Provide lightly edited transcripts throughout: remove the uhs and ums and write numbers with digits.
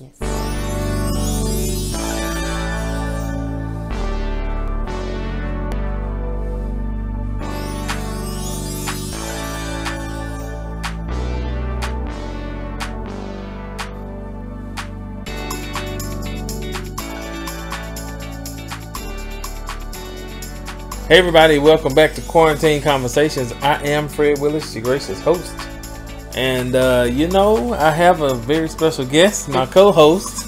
Yes. Hey everybody, welcome back to Quarantine Conversations. I am Fred Willis, your gracious host. And I have a very special guest, my co-host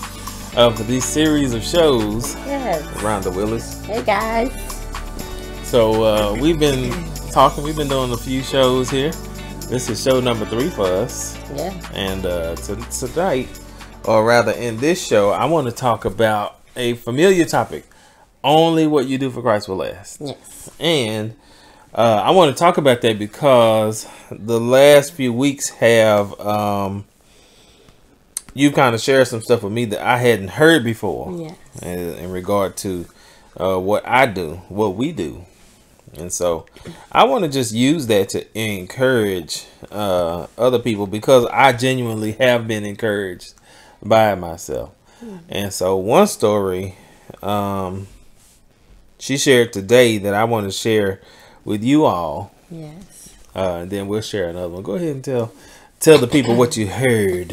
of this series of shows, Rhonda Willis. Hey guys. So we've been talking, we've been doing a few shows here. This is show number 3 for us. Yeah. And tonight, or rather in this show, I want to talk about a familiar topic. Only what you do for Christ will last. Yes. And I want to talk about that because the last few weeks have, you've kind of shared some stuff with me that I hadn't heard before. Yes. In regard to what I do, what we do. And so I want to just use that to encourage other people, because I genuinely have been encouraged by myself. Mm-hmm. And so one story she shared today that I want to share with you all. Yes. And then we'll share another one. Go ahead and tell the people what you heard.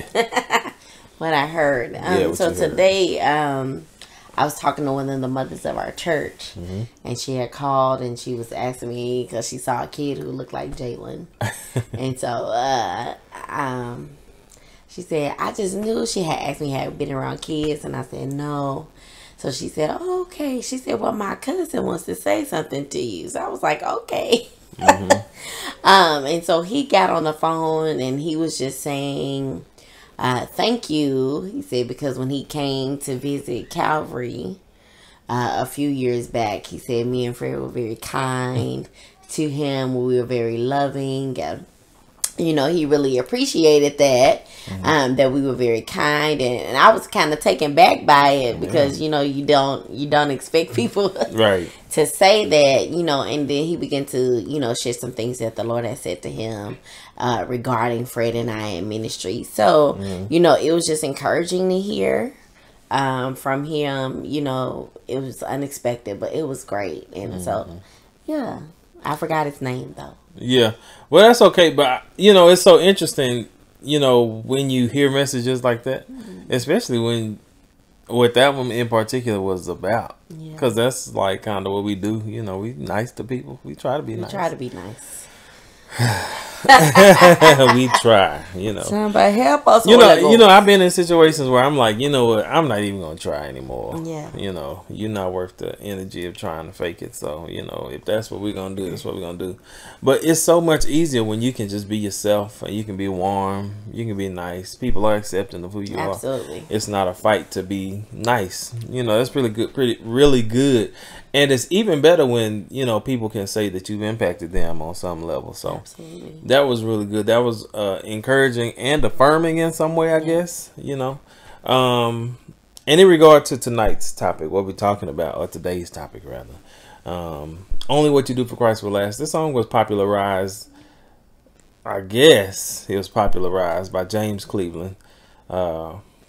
What I heard. Today, I was talking to one of the mothers of our church, mm-hmm. and she had called and she was asking me because she saw a kid who looked like Jaylen, and so she said, I just knew she had asked me had been around kids, and I said no. So she said, oh, okay. She said, well, my cousin wants to say something to you. So I was like, okay. Mm-hmm. And so he got on the phone and he was just saying, thank you. He said, because when he came to visit Calvary a few years back, he said, me and Fred were very kind to him. We were very loving. He really appreciated that, mm-hmm. That we were very kind, and I was kind of taken back by it because, mm-hmm. You don't expect people right. to say that, and then he began to, share some things that the Lord had said to him regarding Fred and I in ministry. So, mm-hmm. It was just encouraging to hear from him. It was unexpected, but it was great. And mm-hmm. so, yeah, I forgot his name though. Yeah, well, that's okay. But it's so interesting, when you hear messages like that, mm-hmm. especially what that one in particular was about, because yeah. that's like kind of what we do. We nice to people. We try to be nice. Try to be nice. We try. Somebody help us. I've been in situations where I'm like, what? I'm not even gonna try anymore. Yeah. You're not worth the energy of trying to fake it. So if that's what we're gonna do, that's what we're gonna do. But it's so much easier when you can just be yourself, and you can be warm, you can be nice. People are accepting of who you Absolutely. are. It's not a fight to be nice. That's really good. Really good. And it's even better when, people can say that you've impacted them on some level. So Absolutely. That was really good. That was encouraging and affirming in some way, I guess, and in regard to tonight's topic, what we're talking about, or today's topic rather, only what you do for Christ will last. This song was popularized, by James Cleveland,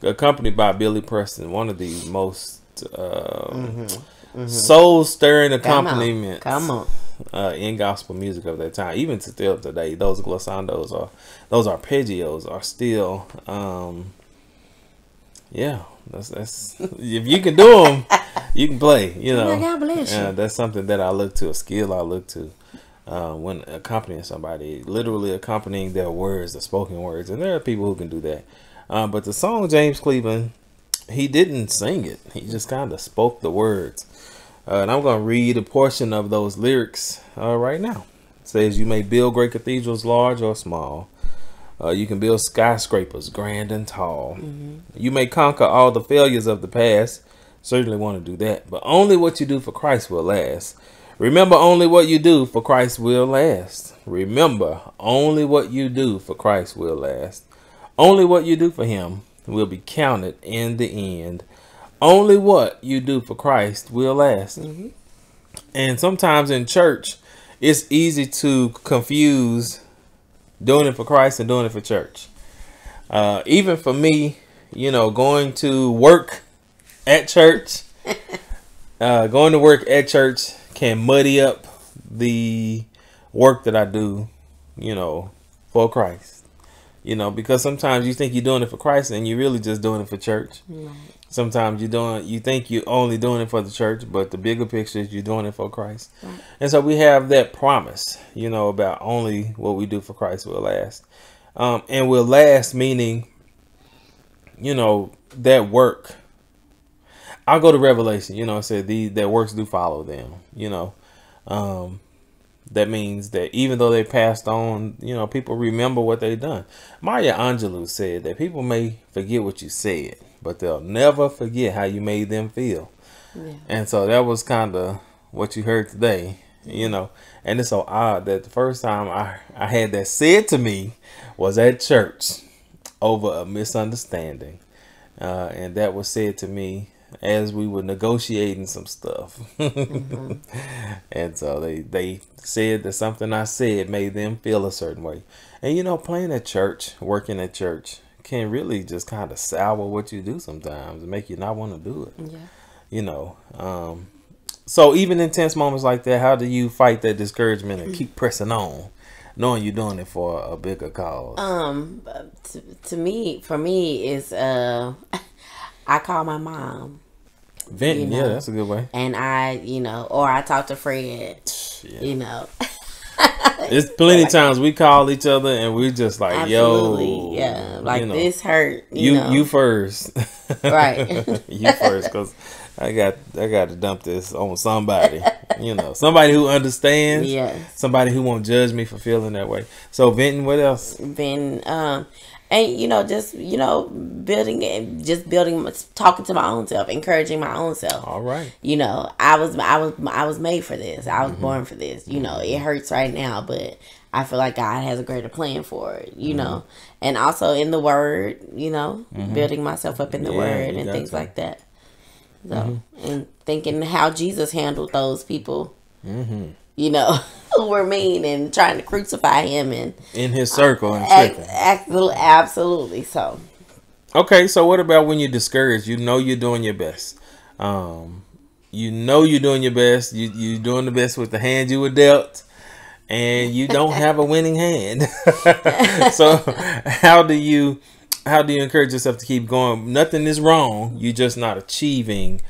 accompanied by Billy Preston, one of the most, mm-hmm. Mm-hmm. soul-stirring accompaniments in gospel music of that time. Even still today, those glissandos or those arpeggios are still, that's if you can do them, you can play. God bless you. That's something that I look to, a skill I look to when accompanying somebody, literally accompanying their words, the spoken words, and there are people who can do that. But the song James Cleveland, he didn't sing it. He just kind of spoke the words. And I'm going to read a portion of those lyrics right now. It says, you may build great cathedrals, large or small. You can build skyscrapers, grand and tall. Mm-hmm. You may conquer all the failures of the past. Certainly want to do that. But only what you do for Christ will last. Remember, only what you do for Christ will last. Remember, only what you do for Christ will last. Only what you do for him will be counted in the end. Only what you do for Christ will last. Mm-hmm. And sometimes in church, it's easy to confuse doing it for Christ and doing it for church. Even for me, you know, going to work at church, can muddy up the work that I do, you know, for Christ. You know, because sometimes you think you're doing it for Christ and you're really just doing it for church. Right. Sometimes you think you're only doing it for the church, but the bigger picture is you're doing it for Christ. Right. And so we have that promise, you know, about only what we do for Christ will last. And will last meaning, you know, that work. I'll go to Revelation, you know, I said that works do follow them, you know. That means that even though they passed on, you know, people remember what they've done. Maya Angelou said that people may forget what you said, but they'll never forget how you made them feel. Yeah. And so that was kind of what you heard today, you know. And it's so odd that the first time I had that said to me was at church over a misunderstanding. And that was said to me as we were negotiating some stuff. Mm-hmm. And so they said that something I said made them feel a certain way. And, you know, playing at church, working at church can really just kind of sour what you do sometimes and make you not want to do it. Yeah. You know, so even in tense moments like that, how do you fight that discouragement and keep pressing on knowing you're doing it for a bigger cause? For me is, I call my mom. Venting, you know, yeah, that's a good way. And I, you know, or I talk to Fred, yeah. You know. It's plenty of times we call each other and we just like, absolutely, yo. Yeah, like, you know, this hurt. You first. Right. You first, because I got to dump this on somebody, you know, somebody who understands, yes. Somebody who won't judge me for feeling that way. So venting, what else? Venting, and, you know, just, you know, building, talking to my own self, encouraging my own self. All right. You know, I was made for this. I was born for this. You know, it hurts right now, but I feel like God has a greater plan for it, you know, and also in the word, you know, building myself up in the word and things like that. So, and thinking how Jesus handled those people, you know, who were mean and trying to crucify him and in his circle and absolutely. So, okay. So what about when you're discouraged? You know, you're doing your best. You know, you're doing your best. You're doing the best with the hand you were dealt and you don't have a winning hand. So how do you encourage yourself to keep going? Nothing is wrong. You're just not achieving,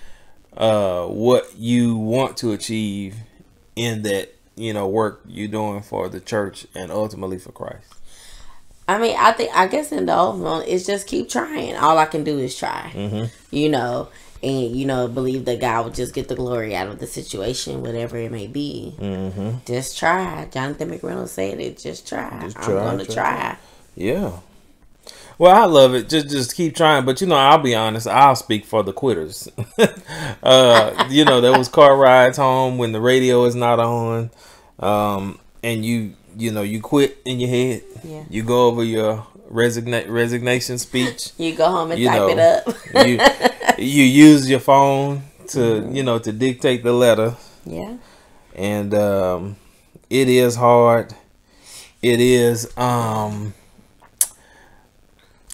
what you want to achieve in that, you know, work you're doing for the church and ultimately for Christ. I mean, I guess in the overall, it's just keep trying. All I can do is try, you know, and, you know, believe that God will just get the glory out of the situation, whatever it may be. Just try. Jonathan McReynolds said it. Just try. I'm going to try. Yeah. Well, I love it. Just keep trying. But, you know, I'll be honest. I'll speak for the quitters. You know, there was car rides home when the radio is not on. And you quit in your head. Yeah. You go over your resignation speech. You go home and type it up. you use your phone to, you know, to dictate the letter. Yeah. And it is hard. It is...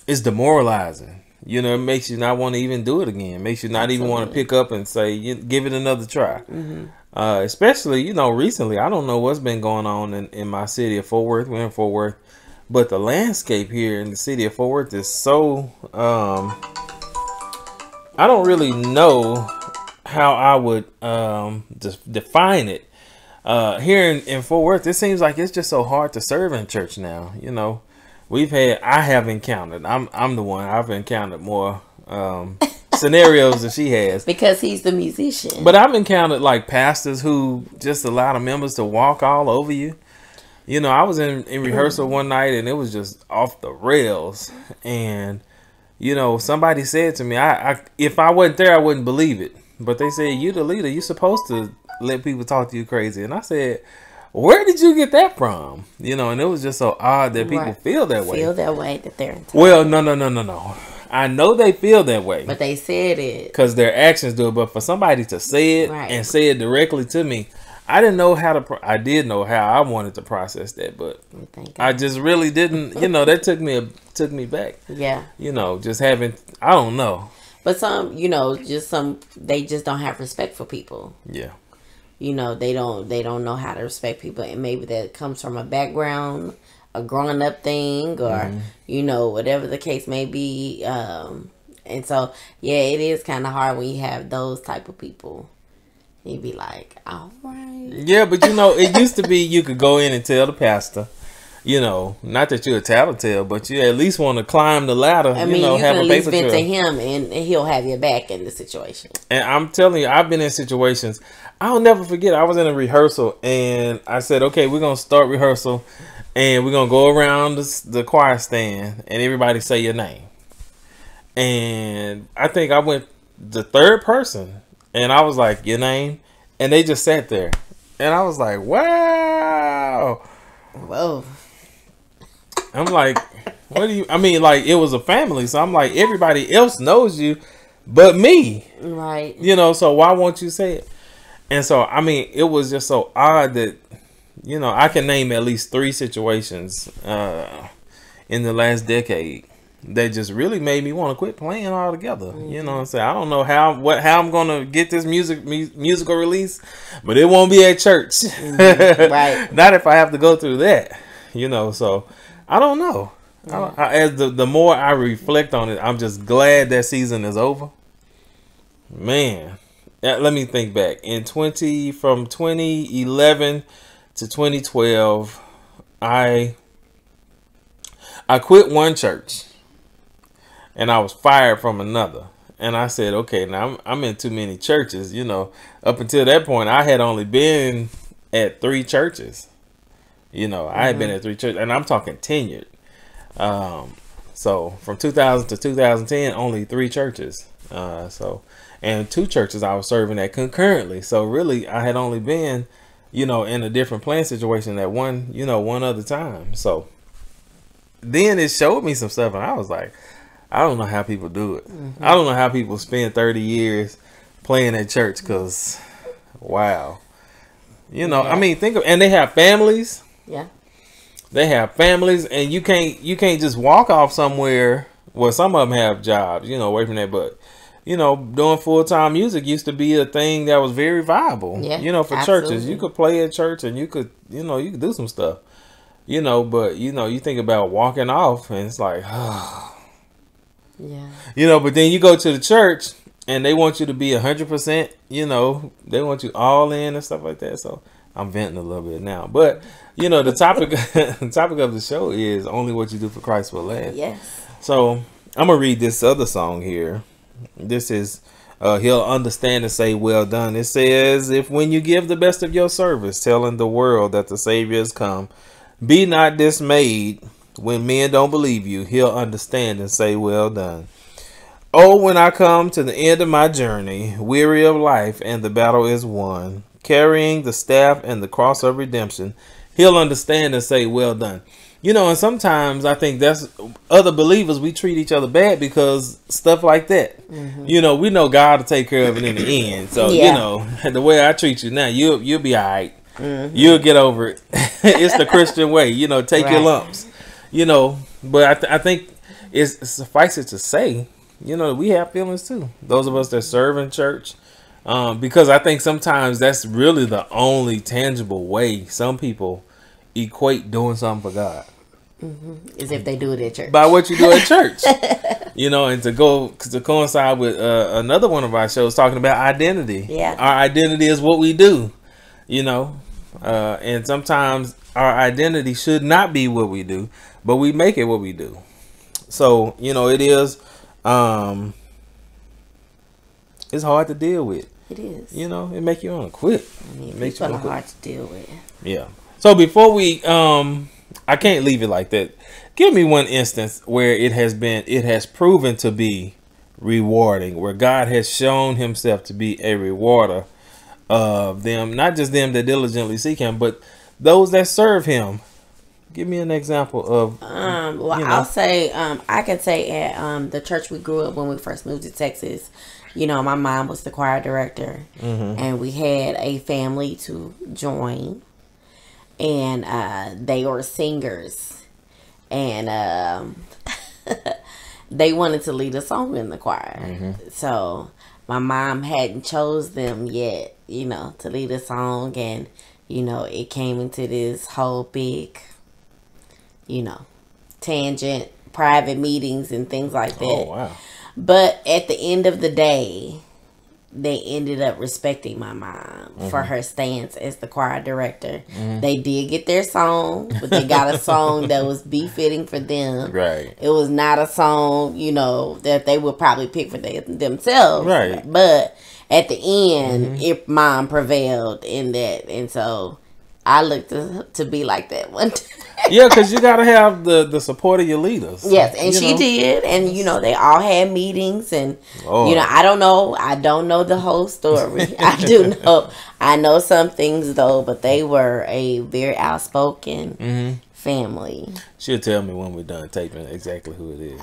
It's demoralizing, you know. It makes you not want to even do it again. It makes you not even want to pick up and say, give it another try. Especially, you know, recently, I don't know what's been going on in my city of Fort Worth. We're in Fort Worth, but the landscape here in the city of Fort Worth is so, I don't really know how I would, define it. Here in Fort Worth, it seems like it's just so hard to serve in church now, you know. I've encountered more scenarios than she has. Because he's the musician. But I've encountered like pastors who just allow the members to walk all over you. You know, I was in rehearsal one night and it was just off the rails. And, you know, somebody said to me, if I wasn't there, I wouldn't believe it. But they said, you the leader, you're supposed to let people talk to you crazy. And I said... Where did you get that from? You know, and it was just so odd that people feel that way that they're entitled. Well, no. I know they feel that way, but they said it because their actions do it. But for somebody to say it and say it directly to me, I didn't know how to, I did know how I wanted to process that, but I just really didn't, you know, that took me back. Yeah. You know, just having, I don't know. But some, you know, just some, they just don't have respect for people. Yeah. You know, they don't know how to respect people. And maybe that comes from a background, a growing up thing, or, you know, whatever the case may be. And so, yeah, it is kind of hard when you have those type of people. You'd be like, all right. Yeah, but you know, it used to be you could go in and tell the pastor, you know, not that you're a tattletale, but you at least want to climb the ladder. I mean, you know, you have a paper trail to him, and he'll have your back in the situation. And I'm telling you, I've been in situations. I'll never forget. I was in a rehearsal, and I said, okay, we're gonna start rehearsal, and we're gonna go around the choir stand, and everybody say your name. And I think I went the third person. And I was like, your name? And they just sat there. And I was like, wow. Whoa. I'm like, what do you, I mean, like, it was a family. So I'm like, everybody else knows you but me. Right. You know, so why won't you say it? And so, I mean, it was just so odd that, you know, I can name at least 3 situations in the last decade that just really made me want to quit playing altogether. You know what I'm saying? I don't know how I'm going to get this musical release, but it won't be at church. Right. Not if I have to go through that, you know? So I don't know. Yeah. As the more I reflect on it, I'm just glad that season is over, man. Let me think back in from 2011 to 2012. I quit one church. And I was fired from another. And I said, okay, now I'm in too many churches. You know, up until that point, I had only been at 3 churches. You know, I had been at 3 churches. And I'm talking tenured. So from 2000 to 2010, only 3 churches. And 2 churches I was serving at concurrently. So really, I had only been, you know, in a different plan situation at one, you know, one other time. So then it showed me some stuff. And I was like, I don't know how people do it. I don't know how people spend 30 years playing at church, because, wow. You know, yeah. I mean, think of, and they have families. Yeah. They have families, and you can't just walk off somewhere. Well, some of them have jobs, you know, away from that, but, you know, doing full-time music used to be a thing that was very viable, yeah, you know, for absolutely. Churches. You could play at church, and you could, you know, you could do some stuff, you know, but, you know, you think about walking off, and it's like, oh. Yeah. You know, but then you go to the church and they want you to be 100%, you know, they want you all in and stuff like that. So I'm venting a little bit now, but you know, the topic, the topic of the show is only what you do for Christ will last. Yes. So I'm going to read this other song here. This is, He'll Understand and Say, Well Done. It says, if when you give the best of your service, telling the world that the Savior has come, be not dismayed. When men don't believe you, He'll understand and say, well done. Oh, when I come to the end of my journey, weary of life and the battle is won, carrying the staff and the cross of redemption, He'll understand and say, well done. You know, and sometimes I think that's other believers. We treat each other bad because stuff like that. You know, we know God will take care of it in the end. So, yeah. You know, the way I treat you now, you'll be all right. You'll get over it. It's the Christian way, you know, take your lumps. You know, but I think it's suffice it to say, you know, we have feelings too. Those of us that serve in church, because I think sometimes that's really the only tangible way some people equate doing something for God. Is if they do it at church. By what you do at church. You know, and to coincide with another one of our shows talking about identity. Yeah. Our identity is what we do, you know, and sometimes our identity should not be what we do, but we make it what we do. So, you know, it is, it's hard to deal with. It is. You know, it makes you want to quit. I mean, it's hard to deal with. Yeah. So before we, I can't leave it like that. Give me one instance where it has proven to be rewarding, where God has shown Himself to be a rewarder of them, not just them that diligently seek Him, but those that serve Him. Give me an example of. Well, you know. I'll say, I can say at the church we grew up when we first moved to Texas. You know, my mom was the choir director, mm-hmm. and we had a family to join, and they were singers, and they wanted to lead a song in the choir. Mm-hmm. So my mom hadn't chose them yet, you know, to lead a song, and you know, it came into this whole big, you know, tangent, private meetings and things like that. Oh, wow. But at the end of the day, they ended up respecting my mom mm-hmm. for her stance as the choir director. Mm-hmm. They did get their song, but they got a song that was befitting for them. Right. It was not a song, you know, that they would probably pick for themselves. Right. But at the end, mm-hmm. if mom prevailed in that, and so I looked to be like that one day. Yeah, because you got to have the support of your leaders. Yes, and she did. And, you know, they all had meetings. And, you know, I don't know the whole story. I do know. I know some things, though. But they were a very outspoken mm-hmm. family. She'll tell me when we're done taping exactly who it is.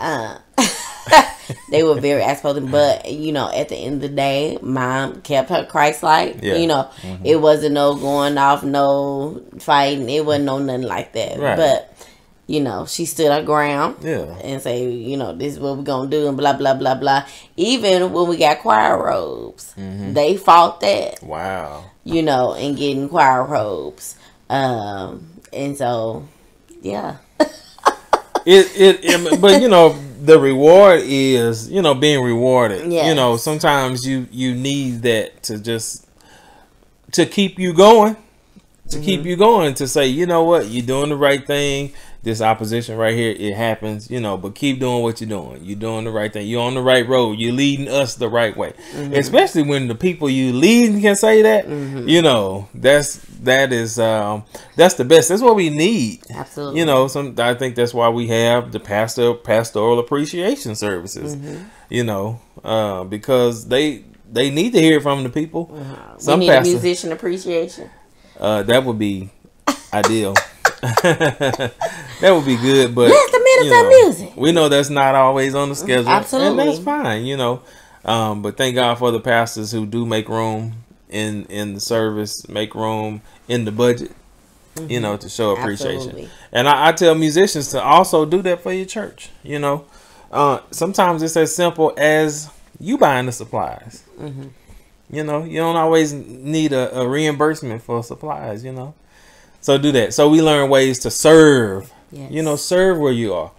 They were very outspoken. But, you know, at the end of the day, mom kept her Christ-like. Yeah. You know, mm-hmm. it wasn't no going off, no fighting. It wasn't no nothing like that. Right. But, you know, she stood her ground. Yeah. And say, you know, this is what we're going to do and blah, blah, blah, blah. Even when we got choir robes, mm-hmm. they fought that. Wow. You know, and getting choir robes. And so, yeah. But, you know, the reward is, you know, being rewarded. Yes. You know, sometimes you need that to keep you going, to mm-hmm. keep you going, to say, you know what, you're doing the right thing. This opposition right here, it happens, you know, but keep doing what you're doing. You're doing the right thing. You're on the right road. You're leading us the right way. Mm-hmm. Especially when the people you leading can say that, mm-hmm. you know, that's the best. That's what we need. Absolutely. You know, I think that's why we have the pastoral appreciation services, mm-hmm. you know, because they need to hear from the people. Uh-huh. Some we need a musician appreciation. That would be ideal. That would be good, but that's the minute of music. We know that's not always on the schedule. Absolutely. And that's fine, you know. But thank God for the pastors who do make room in the service, make room in the budget, mm-hmm. you know, to show appreciation. Absolutely. And I tell musicians to also do that for your church, you know. Sometimes it's as simple as you buying the supplies. Mm-hmm. You know, you don't always need a reimbursement for supplies, you know. So do that. So we learn ways to serve. Yes. You know, serve where you are.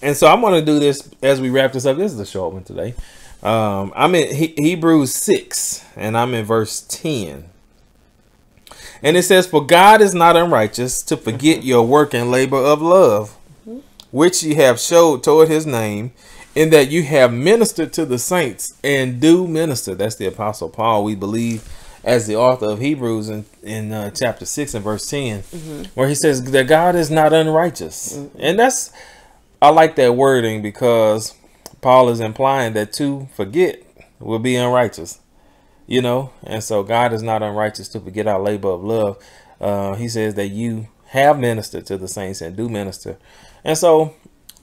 And so I'm going to do this as we wrap this up. This is a short one today. I'm in Hebrews 6, and I'm in verse 10. And it says, "For God is not unrighteous to forget your work and labor of love, which ye have showed toward his name, in that you have ministered to the saints and do minister." That's the Apostle Paul, we believe, as the author of Hebrews in chapter 6 and verse 10, mm-hmm. where he says that God is not unrighteous. Mm-hmm. And I like that wording, because Paul is implying that to forget will be unrighteous, you know. And so God is not unrighteous to forget our labor of love. He says that you have ministered to the saints and do minister. And so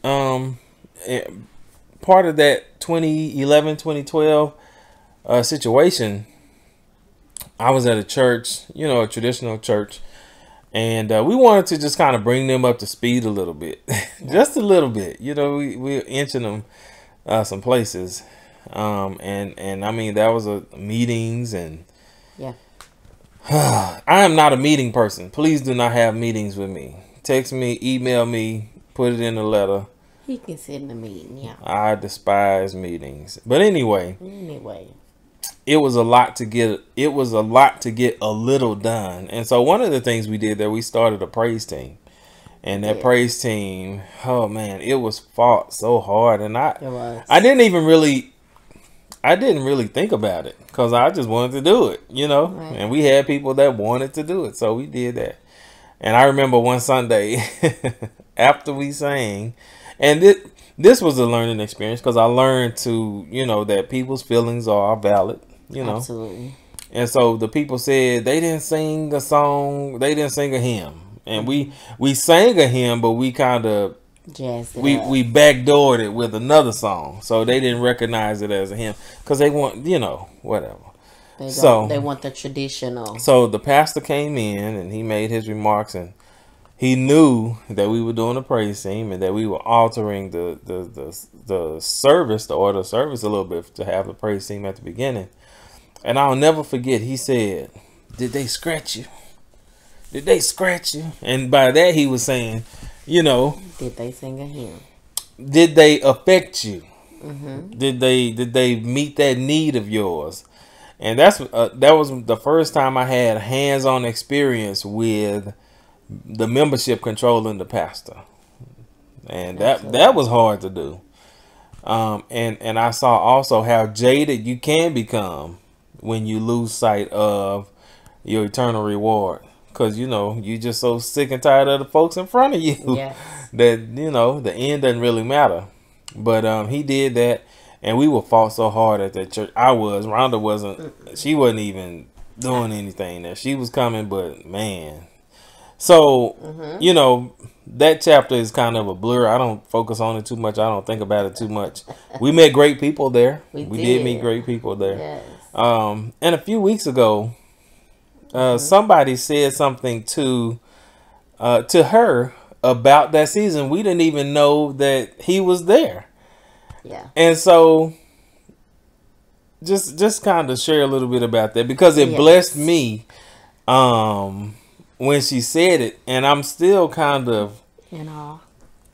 part of that 2011, 2012 situation, I was at a church, you know, a traditional church, and we wanted to just kind of bring them up to speed a little bit, just a little bit. You know, we were inching them some places, and I mean that was meetings and yeah. I am not a meeting person. Please do not have meetings with me. Text me, email me, put it in a letter. He can sit in a meeting. Yeah. I despise meetings, but anyway. It was a lot to get a little done. And so one of the things we did, that we started a praise team. And that praise team, oh man, it was fought so hard. And I didn't really think about it, because I just wanted to do it, you know. Right. And we had people that wanted to do it, so we did that. And I remember one Sunday after we sang, and this was a learning experience, because I learned to, you know, that people's feelings are valid, you know. Absolutely. And so the people said they didn't sing a hymn. And we sang a hymn, but we kind of we backdoored it with another song, so they didn't recognize it as a hymn because they want, you know, whatever. They so they want the traditional. So the pastor came in and he made his remarks, and he knew that we were doing a praise team and that we were altering the service, the order of service a little bit to have a praise team at the beginning. And I'll never forget, he said, "Did they scratch you? Did they scratch you?" And by that he was saying, you know, did they sing a hymn? Did they affect you? Mm-hmm. Did they meet that need of yours? And that's that was the first time I had hands-on experience with the membership controlling the pastor, and that was hard to do. And I saw also how jaded you can become when you lose sight of your eternal reward, because you know you're just so sick and tired of the folks in front of you. Yes. That you know the end doesn't really matter. But he did that. And we were fought so hard at that church. I was. Rhonda wasn't. She wasn't even doing anything there. She was coming, but man. So, you know, that chapter is kind of a blur. I don't focus on it too much. I don't think about it too much. We met great people there. We did meet great people there. Yes. And a few weeks ago, somebody said something to her about that season. We didn't even know that he was there. Yeah. And so just kind of share a little bit about that, because it blessed me when she said it, and I'm still kind of in awe.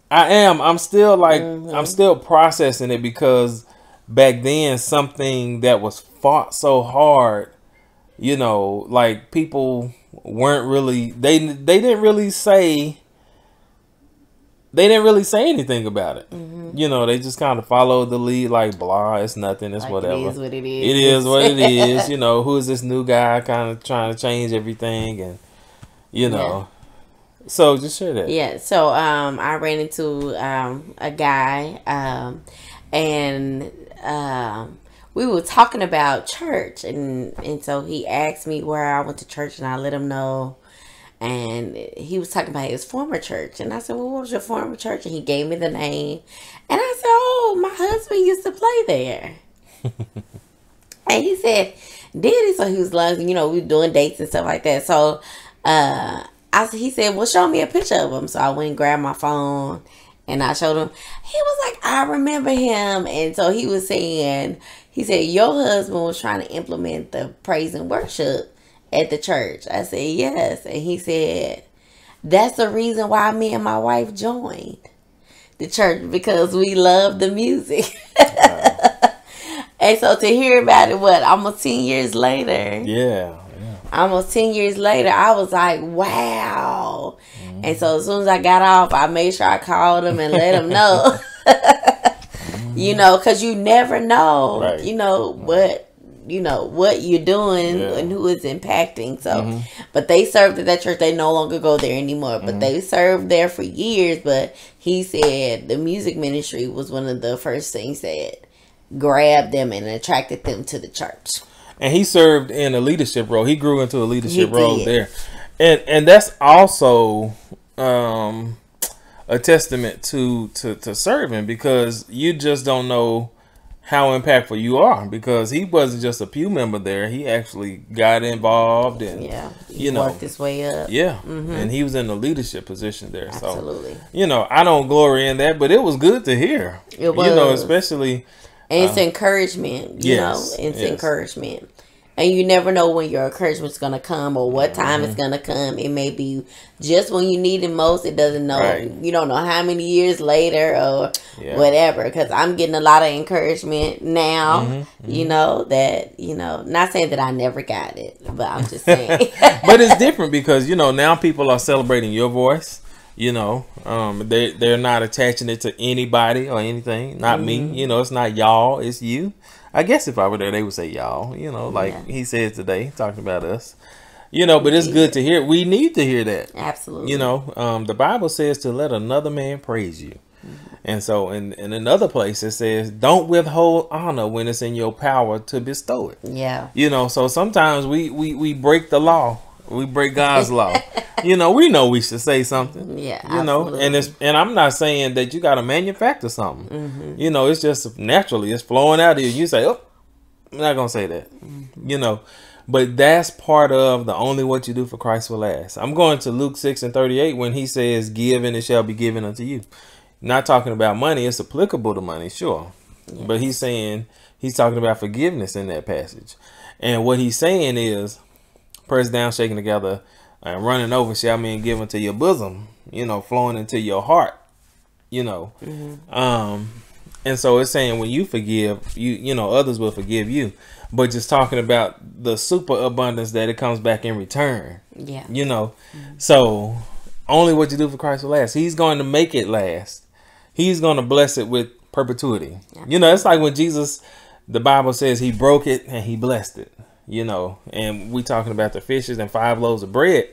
I'm still like I'm still processing it, because back then something that was fought so hard, you know, like people weren't really they didn't really say anything about it. You know, they just kind of followed the lead, like, blah, it's nothing, it's like whatever. It is what it is. It is what it is. You know, who is this new guy kind of trying to change everything? And, you know, so just share that. Yeah, so I ran into a guy and we were talking about church. And so he asked me where I went to church, and I let him know. And he was talking about his former church. And I said, well, what was your former church? And he gave me the name. And I said, oh, my husband used to play there. And he said, did he? So he was like, you know, we were doing dates and stuff like that. So he said, well, show me a picture of him. So I went and grabbed my phone and I showed him. He was like, I remember him. And so he was saying, he said, your husband was trying to implement the praise and worship at the church. I said, yes. And he said, that's the reason why me and my wife joined the church, because we love the music. Wow. And so to hear about it, what, almost 10 years later. Yeah. Almost 10 years later, I was like, wow. And so as soon as I got off, I made sure I called him and let him know. You know, because you never know, you know, what you're doing and who is impacting. So but they served at that church. They no longer go there anymore, but they served there for years. But he said the music ministry was one of the first things that grabbed them and attracted them to the church. And he served in a leadership role. He grew into a leadership role there. And that's also a testament to serving, because you just don't know how impactful you are, because he wasn't just a pew member there. He actually got involved and you know, worked his way up. Yeah. And he was in the leadership position there. Absolutely. So, you know, I don't glory in that, but it was good to hear. It was. You know, especially and it's encouragement, you know, it's encouragement. And you never know when your encouragement's going to come or what time it's going to come. It may be just when you need it most. It doesn't know. You don't know how many years later or whatever. Because I'm getting a lot of encouragement now, you know, that, you know, not saying that I never got it, but I'm just saying. But it's different because, you know, now people are celebrating your voice. You know, they're not attaching it to anybody or anything. Not me. You know, it's not y'all. It's you. I guess if I were there, they would say y'all, you know, like he says today, talking about us, you know, but it's good to hear. We need to hear that. Absolutely. You know, the Bible says to let another man praise you. And so in another place, it says, don't withhold honor when it's in your power to bestow it. Yeah. You know, so sometimes we break the law. We break God's law. You know we should say something. Yeah, you know, absolutely. and I'm not saying that you got to manufacture something. Mm-hmm. You know, it's just naturally it's flowing out of you. You say, oh, I'm not gonna say that. Mm-hmm. You know, but that's part of the only what you do for Christ will last. I'm going to Luke 6:38 when he says, "Give and it shall be given unto you." Not talking about money; it's applicable to money, sure. Yeah. But he's saying he's talking about forgiveness in that passage, and what he's saying is, pressed down, shaken together, and running over shall men give unto your bosom. You know, flowing into your heart. You know, mm-hmm. And so it's saying when you forgive, you know others will forgive you. But just talking about the super abundance that it comes back in return. Yeah. You know, mm-hmm. So only what you do for Christ will last. He's going to make it last. He's going to bless it with perpetuity. Yeah. You know, it's like when Jesus, the Bible says he broke it and he blessed it. You know, and we talking about the fishes and 5 loaves of bread.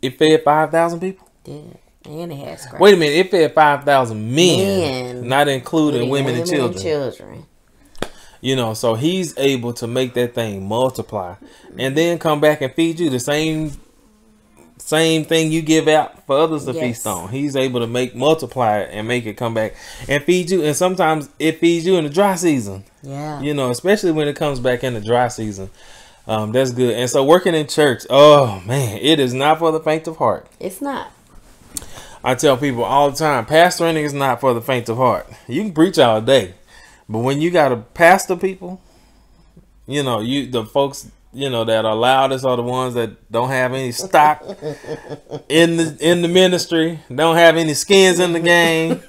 It fed 5,000 people. Yeah. And it had scraps. Wait a minute, it fed 5,000 men, not including women and children. You know, so he's able to make that thing multiply and then come back and feed you the same thing you give out for others to feast on. He's able to multiply it and make it come back and feed you. And sometimes it feeds you in the dry season. Yeah. You know, especially when it comes back in the dry season. That's good. And so working in church, oh man, it is not for the faint of heart. It's not. I tell people all the time, pastoring is not for the faint of heart. You can preach all day. But when you got to pastor people, you know, the folks, you know, that are loudest are the ones that don't have any stock in the ministry, don't have any skins in the game,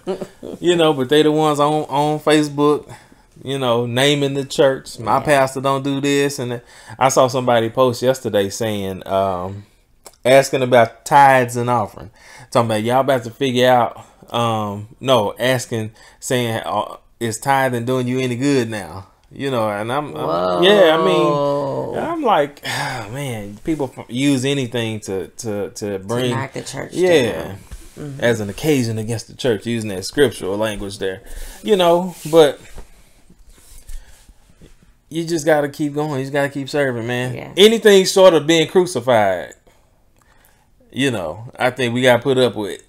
you know, but they the ones on Facebook, you know, naming the church. My pastor don't do this. And I saw somebody post yesterday saying, asking about tithes and offering. Talking about y'all about to figure out, is tithing doing you any good now? You know, and I'm like, oh, man, people use anything to bring to knock the church down. Mm-hmm. As an occasion against the church, using that scriptural language there, you know, but you just got to keep going. You just got to keep serving, man. Yeah. Anything short of being crucified, you know, I think we got to put up with.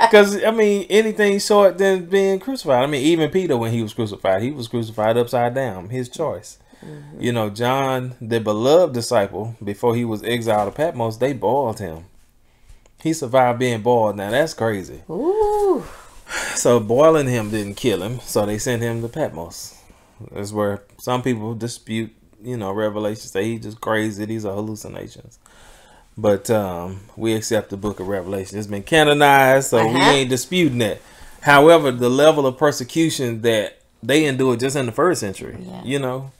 Because, I mean, anything short than being crucified. I mean, even Peter, when he was crucified upside down. His choice. Mm-hmm. You know, John, the beloved disciple, before he was exiled to Patmos, they boiled him. He survived being boiled. Now, that's crazy. Ooh. So, boiling him didn't kill him. So, they sent him to Patmos. That's where some people dispute, you know, Revelation. Say he's just crazy. These are hallucinations. But we accept the book of Revelation. It's been canonized, so we ain't disputing that. However, the level of persecution that they endured just in the 1st century, you know.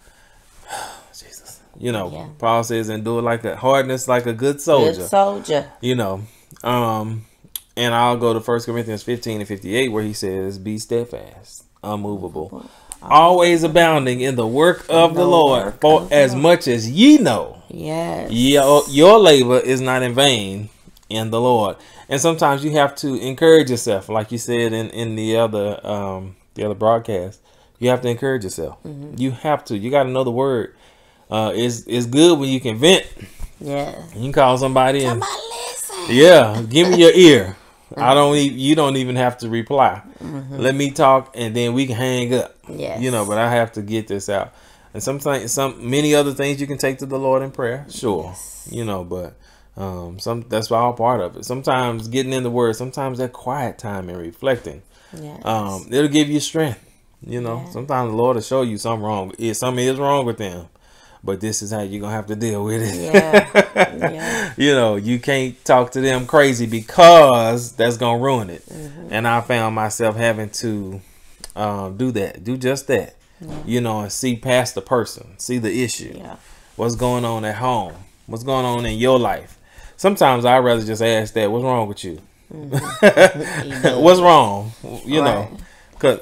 Jesus. You know, Paul says, endure like a hardness like a good soldier. Good soldier. You know. And I'll go to 1 Corinthians 15:58 where he says, be steadfast, unmovable, always abounding in the work of the Lord, for as much as ye know, your labor is not in vain in the Lord. And sometimes you have to encourage yourself, like you said in the other broadcast. You have to encourage yourself. Mm-hmm. You got to know the word. It's good when you can vent. Yeah, you can call somebody and listen. Yeah, give me your ear. Mm-hmm. You don't even have to reply. Mm-hmm. Let me talk, and then we can hang up. Yes. You know, but I have to get this out. And sometimes, many other things you can take to the Lord in prayer. Sure. Yes. You know, but that's all part of it. Sometimes getting in the word, sometimes that quiet time and reflecting. Yes. It'll give you strength. You know, sometimes the Lord will show you something wrong. Something is wrong with them. But this is how you're going to have to deal with it. Yeah. You know, you can't talk to them crazy because that's going to ruin it. Mm-hmm. And I found myself having to do just that, you know, and see past the person, see the issue. Yeah. What's going on at home? What's going on in your life? Sometimes I'd rather just ask that. What's wrong with you? Mm-hmm. What's wrong? You know, because...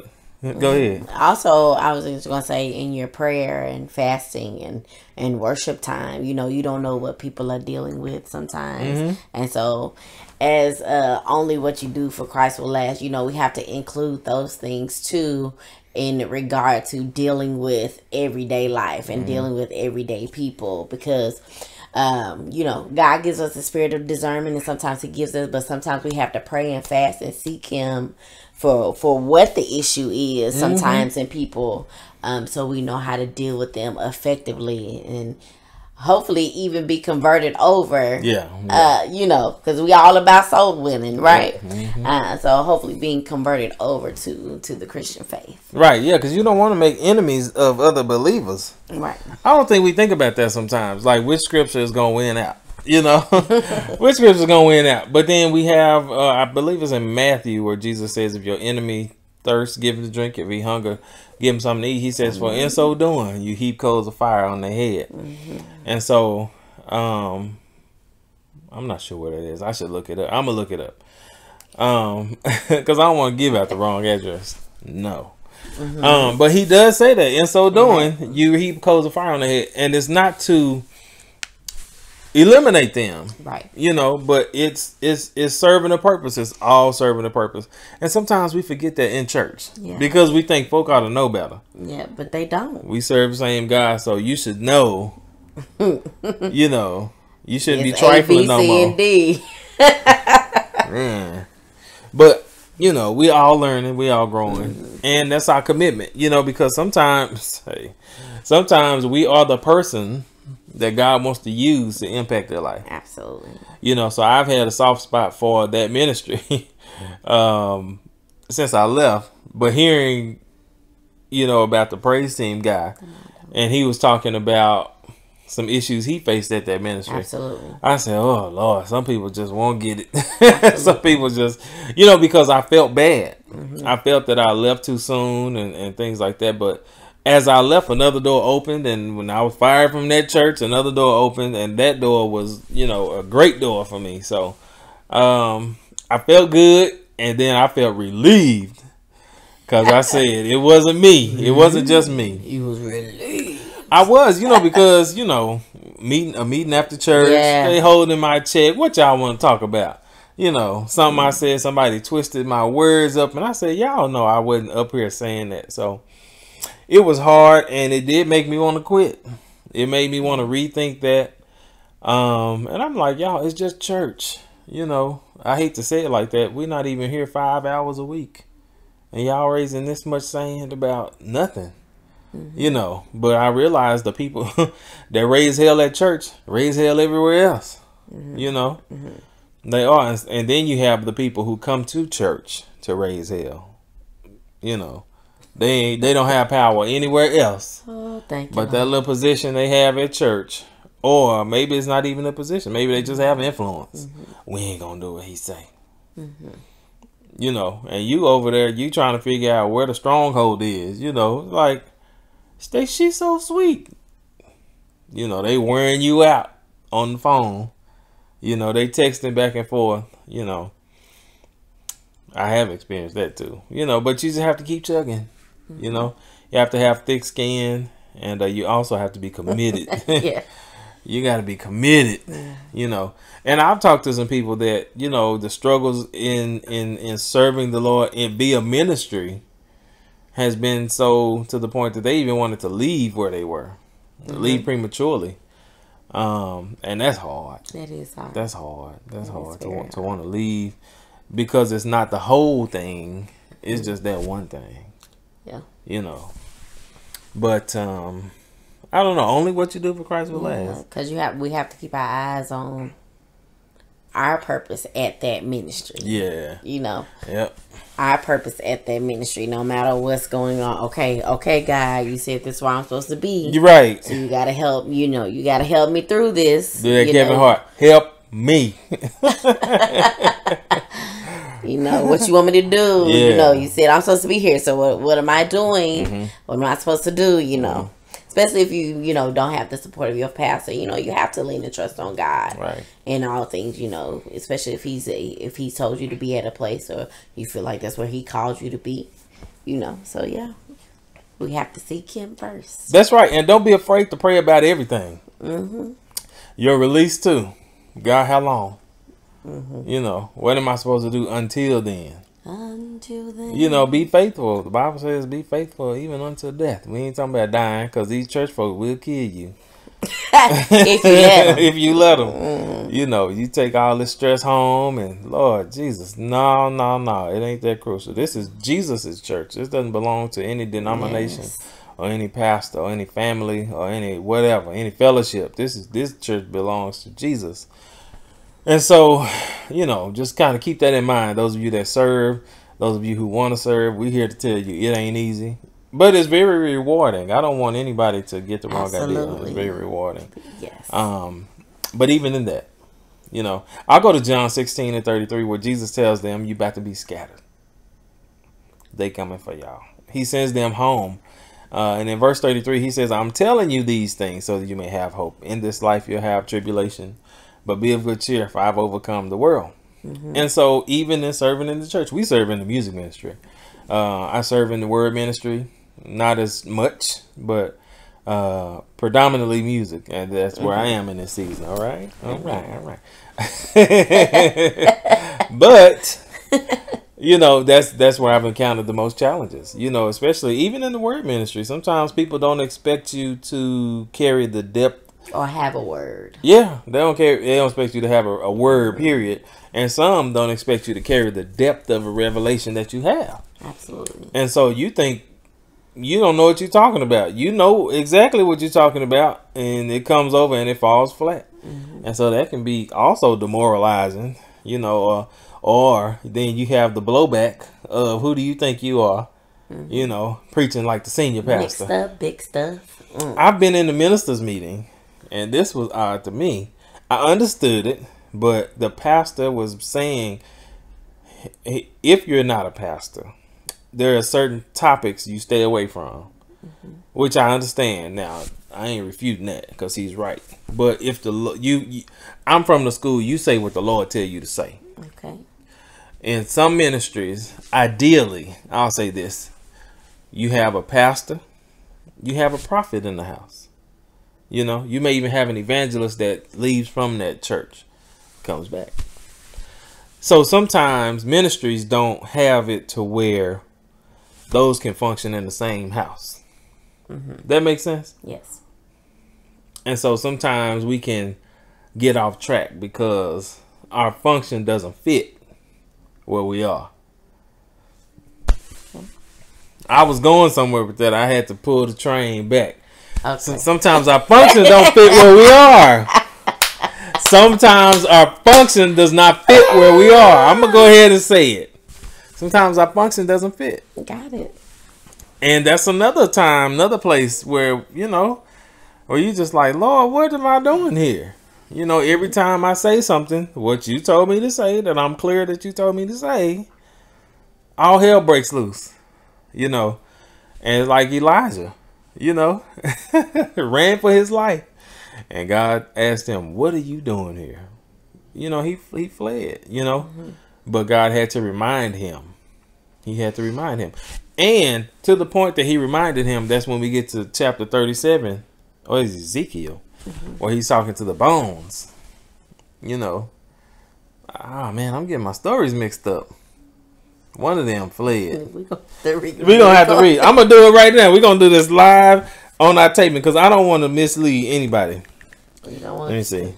Go ahead. Also, I was just going to say, in your prayer and fasting and worship time, you know, you don't know what people are dealing with sometimes. Mm-hmm. And so as only what you do for Christ will last. You know, we have to include those things too in regard to dealing with everyday life and dealing with everyday people, because you know, God gives us the spirit of discernment, and sometimes he gives us, but sometimes we have to pray and fast and seek him for what the issue is sometimes in people, so we know how to deal with them effectively and hopefully even be converted over. You know, because we all about soul winning, right? So hopefully being converted over to the Christian faith, right? Yeah, because you don't want to make enemies of other believers, right? I don't think we think about that sometimes, like which scripture is gonna win out, you know. Which scripture is gonna win out? But then we have I believe it's in Matthew where Jesus says, if your enemy thirst, give him to drink. If he hunger, give him something to eat. He says, for in so doing, you heap coals of fire on their head. And so, I'm not sure what it is. I should look it up. I'm going to look it up. Because I don't want to give out the wrong address. No. But he does say that. In so doing, you heap coals of fire on their head. And it's not to eliminate them, right? You know, but it's serving a purpose. It's all serving a purpose. And sometimes we forget that in church, because we think folk ought to know better. Yeah, but they don't. We serve the same God, so you should know. You know, you shouldn't be trifling no more. A, B, C, and D. But you know, we all learning, we all growing, and that's our commitment. You know, because sometimes, sometimes we are the person that God wants to use to impact their life. Absolutely. You know, so I've had a soft spot for that ministry since I left. But hearing, you know, about the praise team guy, and he was talking about some issues he faced at that ministry. Absolutely. I said, oh, Lord, some people just won't get it. Some people just, you know, because I felt bad. I felt that I left too soon and things like that. But as I left, another door opened, and when I was fired from that church, another door opened, and that door was, you know, a great door for me. So I felt good, and then I felt relieved, because I said it wasn't me. It wasn't just me. You was relieved. I was, you know, because, you know, a meeting after church, they holding my check. What y'all want to talk about? You know, something I said, somebody twisted my words up, and I said, y'all know I wasn't up here saying that. So it was hard, and it did make me want to quit. It made me want to rethink that. And I'm like, y'all, it's just church. You know, I hate to say it like that. We're not even here 5 hours a week. And y'all raising this much sand about nothing. You know, but I realized the people that raise hell at church raise hell everywhere else. You know, they are. And then you have the people who come to church to raise hell, you know. They don't have power anywhere else. Oh, thank you. But that little position they have at church, or maybe it's not even a position. Maybe they just have influence. We ain't gonna do what he say. You know, and you over there, you trying to figure out where the stronghold is. You know, like, she's so sweet. You know, they wearing you out on the phone. You know, they texting back and forth. You know, I have experienced that too. You know, but you just have to keep chugging. You know, you have to have thick skin, and you also have to be committed. You got to be committed, you know. And I've talked to some people that, you know, the struggles in serving the Lord and be a ministry has been so to the point that they even wanted to leave where they were, leave prematurely. And that's hard. That is hard. That's hard. That's hard to want to leave, because it's not the whole thing. It's just that one thing. Yeah. You know, but I don't know. Only what you do for Christ will last. Because we have to keep our eyes on our purpose at that ministry. Yeah. You know. Yep. Our purpose at that ministry, no matter what's going on. Okay, God, you said this is where I'm supposed to be. You're right. So you gotta help. You know, you gotta help me through this. Do that, Kevin Hart. Help me. You know, what you want me to do? Yeah. You know, you said I'm supposed to be here. So what am I doing? What am I supposed to do? You know, especially if you know, don't have the support of your pastor. You know, you have to lean and trust on God, right? In all things, you know, especially if he told you to be at a place, or you feel like that's where he called you to be. You know, so yeah, we have to seek him first. That's right, and don't be afraid to pray about everything. Your release too. God, how long? Mm-hmm. You know, what am I supposed to do until then? Until then. You know, be faithful. The Bible says be faithful even unto death. We ain't talking about dying, because these church folks will kill you. If you let them. If you let them. Mm. You know, you take all this stress home and Lord Jesus, no. It ain't that crucial. This is Jesus' church. This doesn't belong to any denomination. Yes. Or any pastor or any family or any whatever, any fellowship. This church belongs to Jesus. And so, you know, just kind of keep that in mind. Those of you that serve, those of you who want to serve, we're here to tell you it ain't easy, but it's very rewarding. I don't want anybody to get the wrong idea. It's very rewarding. Yes. But even in that, you know, I'll go to John 16:33 where Jesus tells them, you about to be scattered. They coming for y'all. He sends them home. And in verse 33, he says, I'm telling you these things so that you may have hope. In this life, you'll have tribulation, but be of good cheer, for I've overcome the world. Mm-hmm. And so even in serving in the church, we serve in the music ministry. I serve in the word ministry, not as much, but predominantly music. And that's where I am in this season. All right. All right. But... you know, that's where I've encountered the most challenges, you know, especially even in the word ministry. Sometimes people don't expect you to carry the depth or have a word. Yeah, they don't expect you to have a word, period. And some don't expect you to carry the depth of a revelation that you have. Absolutely. And so you think you don't know what you're talking about. You know exactly what you're talking about, and it comes over and it falls flat. Mm-hmm. And so that can be also demoralizing, you know, or then you have the blowback of who do you think you are, you know, preaching like the senior pastor. Mixed up, big stuff. Mm. I've been in the ministers' meeting, and this was odd to me. I understood it, but the pastor was saying, if you're not a pastor, there are certain topics you stay away from, which I understand now. I ain't refuting that because he's right. But if I'm from the school, you say what the Lord tell you to say. Okay. In some ministries, ideally, I'll say this. You have a pastor. You have a prophet in the house. You know, you may even have an evangelist that leaves from that church, comes back. So sometimes ministries don't have it to where those can function in the same house. Mm-hmm. That makes sense? Yes. And so sometimes we can get off track because our function doesn't fit where we are. I was going somewhere with that. I had to pull the train back. Okay. So sometimes our function don't fit where we are. Sometimes our function does not fit where we are. I'm going to go ahead and say it. Sometimes our function doesn't fit. Got it. And that's another time, another place where, you know, where you just like, Lord, what am I doing here? You know, every time I say something, what you told me to say, that I'm clear that you told me to say, all hell breaks loose, you know. And it's like Elijah, you know, ran for his life. And God asked him, what are you doing here? You know, he fled, you know. Mm-hmm. But God had to remind him. He had to remind him. And to the point that he reminded him, that's when we get to chapter 37, or is Ezekiel. Mm-hmm. Where he's talking to the bones, you know. Ah, man, I'm getting my stories mixed up. One of them fled. We're gonna have to read. I'm gonna do it right now. We're gonna do this live on our taping because I don't want to mislead anybody. Let me see.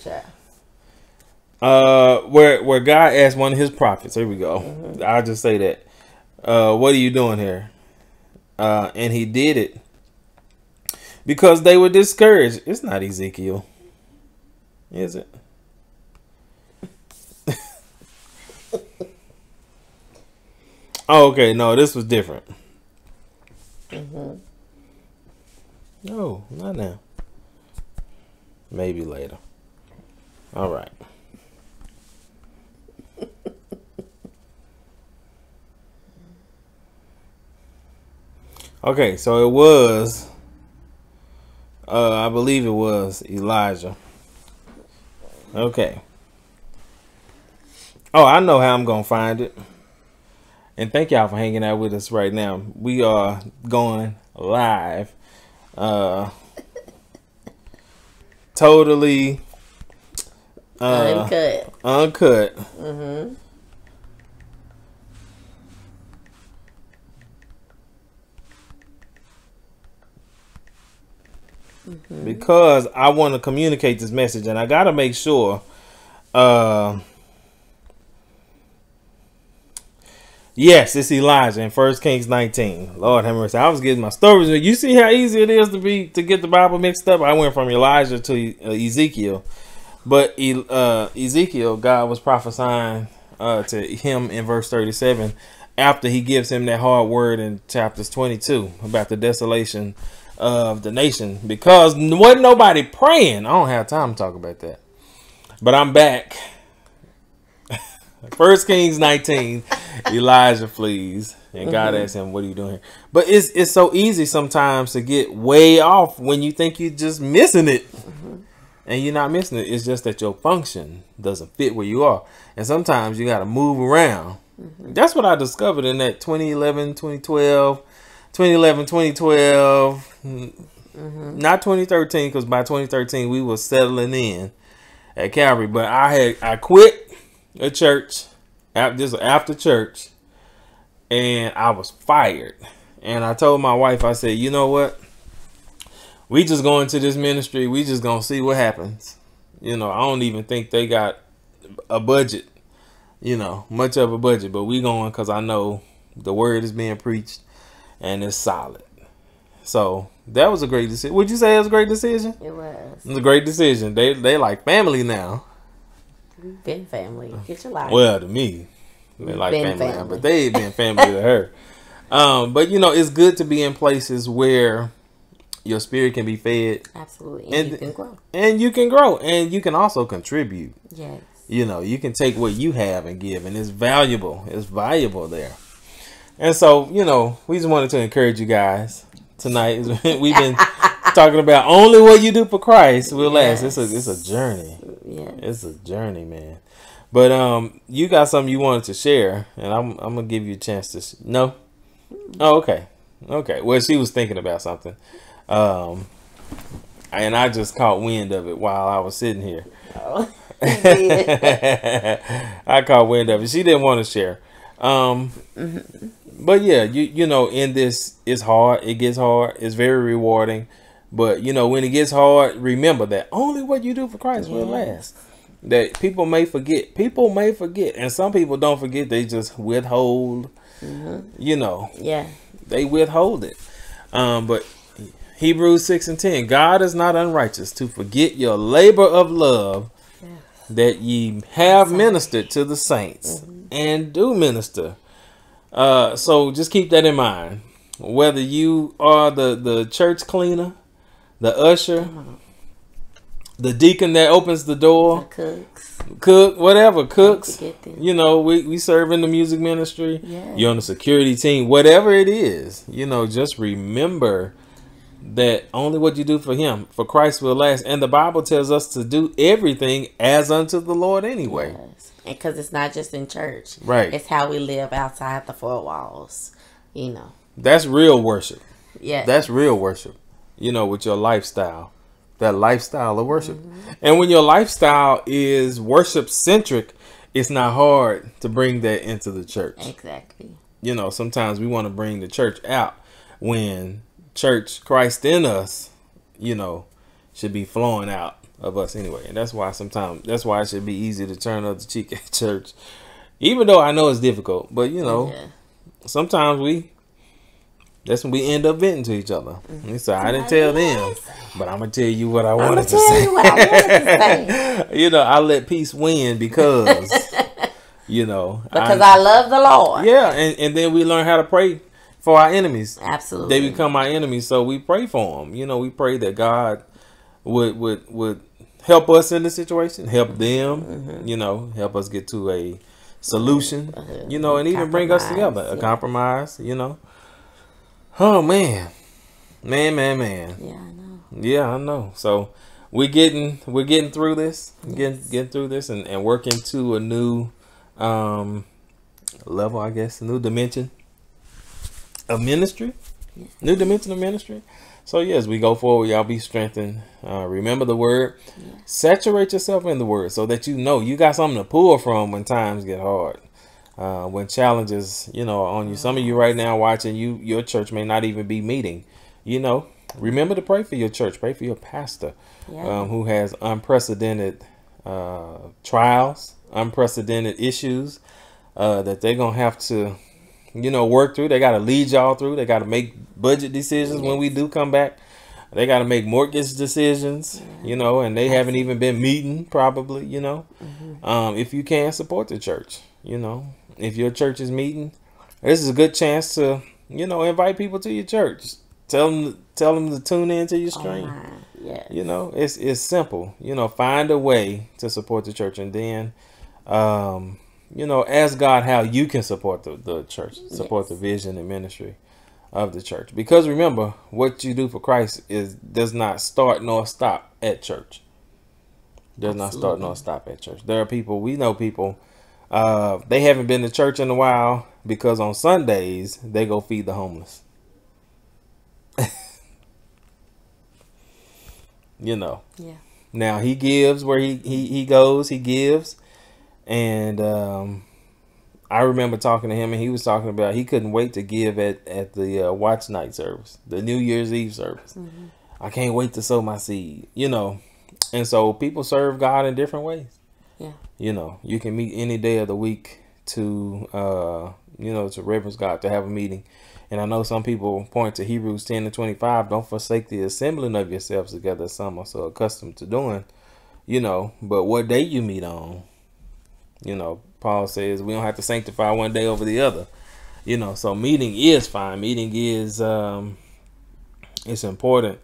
Where God asked one of his prophets. Here we go. Mm-hmm. I'll just say that. What are you doing here? And he did it. Because they were discouraged. It's not Ezekiel, is it? Oh, okay, no, this was different. Mm-hmm. No, not now. Maybe later. All right. Okay, so it was... I believe it was Elijah. Okay. Oh, I know how I'm going to find it. And thank y'all for hanging out with us right now. We are going live. Totally Uncut. Uncut. Mm-hmm. Mm-hmm. Because I want to communicate this message, and I got to make sure. Yes, it's Elijah in First Kings 19. Lord have mercy. I was getting my stories. You see how easy it is to get the Bible mixed up. I went from Elijah to Ezekiel, but Ezekiel, God was prophesying to him in verse 37 after He gives him that hard word in chapters 22 about the desolation of the nation, because wasn't nobody praying. I don't have time to talk about that, but I'm back. First Kings 19, Elijah flees, and God asks him, "What are you doing here?" But it's so easy sometimes to get way off when you think you're just missing it, and you're not missing it. It's just that your function doesn't fit where you are, and sometimes you got to move around. That's what I discovered in that 2011, 2012, not 2013, because by 2013 we were settling in at Calvary. But I quit a church, this was after church, and I was fired. And I told my wife, I said, you know what? We just go into this ministry. We just gonna see what happens. You know, I don't even think they got a budget, you know, much of a budget. But we going because I know the word is being preached and it's solid. So that was a great decision. Would you say it was a great decision? It was. It was a great decision. They like family now. We've been family. Get your life. Well, to me, they like family now, but they've been family to her. But you know, it's good to be in places where your spirit can be fed. Absolutely, and you can grow. And you can grow, and you can also contribute. Yes. You know, you can take what you have and give, and it's valuable. It's valuable there. And so, you know, we just wanted to encourage you guys tonight. We've been talking about only what you do for Christ will last. It's a journey. Yeah. It's a journey, man. But you got something you wanted to share, and I'm gonna give you a chance to. No. Oh, okay. Okay. Well, she was thinking about something, and I just caught wind of it while I was sitting here. Oh, I caught wind of it. She didn't want to share. But yeah, you know, in this, it's hard. It gets hard. It's very rewarding. But you know, when it gets hard, remember that only what you do for Christ will last. That people may forget. People may forget, and some people don't forget. They just withhold. You know. Yeah. They withhold it. But Hebrews 6:10, God is not unrighteous to forget your labor of love, that ye have ministered to the saints, and do minister. So just keep that in mind. Whether you are the church cleaner, the usher, the deacon that opens the door, the cooks, you know, we serve in the music ministry, you're on the security team, whatever it is, you know, just remember that only what you do for Him, for Christ will last. And the Bible tells us to do everything as unto the Lord anyway. And because it's not just in church. Right. It's how we live outside the four walls, you know. That's real worship. Yeah. That's real worship, you know, with your lifestyle. That lifestyle of worship. And when your lifestyle is worship-centric, it's not hard to bring that into the church. Exactly. You know, sometimes we want to bring the church out when church, Christ in us, you know, should be flowing out of us anyway. And that's why sometimes, that's why it should be easy to turn the other cheek at church, even though I know it's difficult. But you know, sometimes that's when we end up venting to each other. And so I didn't tell them, but I'm gonna tell you what I wanted to say. You know, I let peace win because you know, because I love the Lord. Yeah, and then we learn how to pray for our enemies. Absolutely. They become our enemies, so we pray for them. You know, we pray that God would help us in the situation, help them, you know, help us get to a solution, you know, and even bring us together, a compromise, you know. Oh, man. Man. Yeah, I know. So we're getting through this, getting through this and working to a new level, I guess, a new dimension of ministry. New dimension of ministry. So yes, we go forward. Y'all be strengthened. Remember the word. Yeah. Saturate yourself in the word so that you know you got something to pull from when times get hard, when challenges, you know, are on you. Some of you right now watching, your church may not even be meeting. You know, remember to pray for your church. Pray for your pastor, who has unprecedented trials, unprecedented issues that they're gonna have to, you know, work through. They got to lead y'all through. They got to make budget decisions when we do come back. They got to make mortgage decisions, you know, and they haven't even been meeting probably, you know. If you can support the church, you know, if your church is meeting, this is a good chance to, you know, invite people to your church. Tell them to tune in to your stream. You know, it's simple. You know, find a way to support the church, and then, you know, ask God how you can support the church, support the vision and ministry of the church. Because remember, what you do for Christ does not start nor stop at church. Does not start nor stop at church. There are people, we know people, they haven't been to church in a while because on Sundays they go feed the homeless. You know. Yeah. Now he gives where he goes, he gives. And I remember talking to him, and he was talking about he couldn't wait to give at the watch night service, the New Year's Eve service. I can't wait to sow my seed, you know. And so people serve God in different ways. Yeah. You know, you can meet any day of the week to, you know, to reverence God, to have a meeting. And I know some people point to Hebrews 10:25, don't forsake the assembling of yourselves together, as some are so accustomed to doing, you know. But what day you meet on, you know, Paul says we don't have to sanctify one day over the other, you know. So meeting is fine. Meeting is, it's important,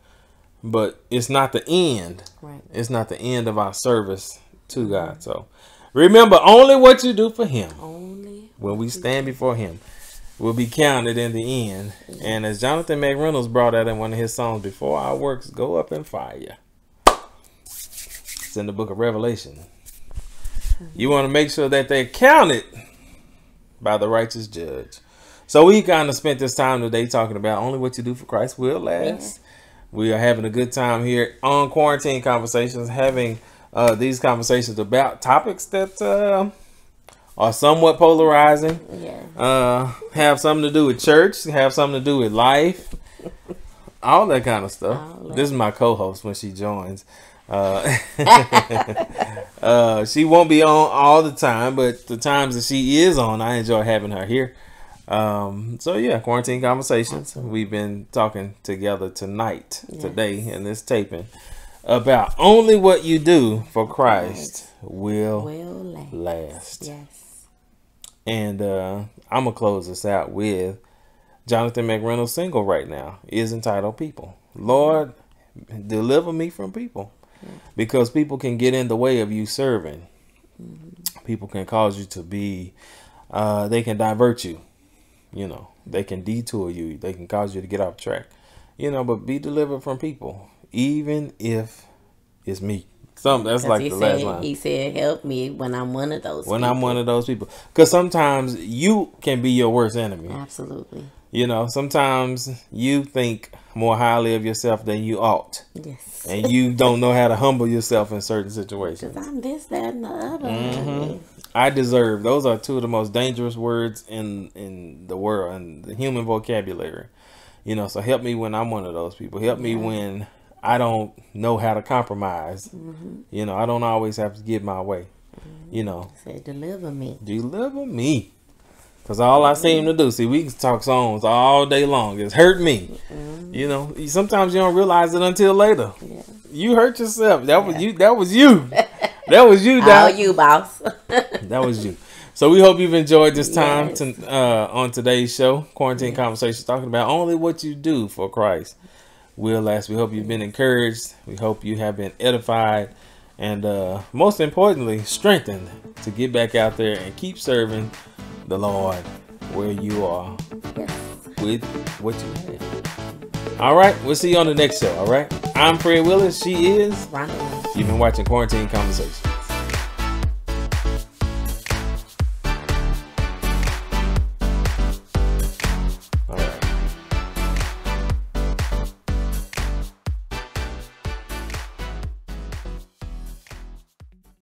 but it's not the end. Right. It's not the end of our service to God. So remember, only what you do for him, only when we stand before him, will be counted in the end. And as Jonathan McReynolds brought out in one of his songs, before our works go up in fire. It's in the book of Revelation. You want to make sure that they're counted by the righteous judge. So we kind of spent this time today talking about only what you do for Christ will last. We are having a good time here on Quarantine Conversations, having these conversations about topics that are somewhat polarizing. Have something to do with church, have something to do with life, all that kind of stuff. This is my co-host when she joins. She won't be on all the time, but the times that she is on, I enjoy having her here. So yeah, Quarantine Conversations. We've been talking together tonight, today in this taping, about only what you do for Christ will last. And I'm gonna close this out with Jonathan McReynolds' single right now is entitled People. Lord, deliver me from people. Because people can get in the way of you serving. People can cause you to be, they can divert you, you know, they can detour you, they can cause you to get off track, you know. But be delivered from people, even if it's me. That's like the last line. He said, help me when I'm one of those people. When I'm one of those people. Because sometimes you can be your worst enemy. Absolutely. You know, sometimes you think more highly of yourself than you ought. Yes. And you don't know how to humble yourself in certain situations. Because I'm this, that, and the other. I deserve. Those are two of the most dangerous words in the world, in the human vocabulary. You know, so help me when I'm one of those people. Help me when I don't know how to compromise. You know, I don't always have to get my way. You know. Say, deliver me. Deliver me. Because all I seem to do, see, we can talk songs all day long, is hurt me. You know, sometimes you don't realize it until later. You hurt yourself. That was you. That was you, Doc. You, boss. That was you. So we hope you've enjoyed this time on today's show, Quarantine Conversations, talking about only what you do for Christ will last. We hope you've been encouraged. We hope you have been edified. And most importantly, strengthened to get back out there and keep serving the Lord where you are with what you have. All right, we'll see you on the next show. All right, I'm Fred Willis. She is. You've been watching Quarantine Conversations.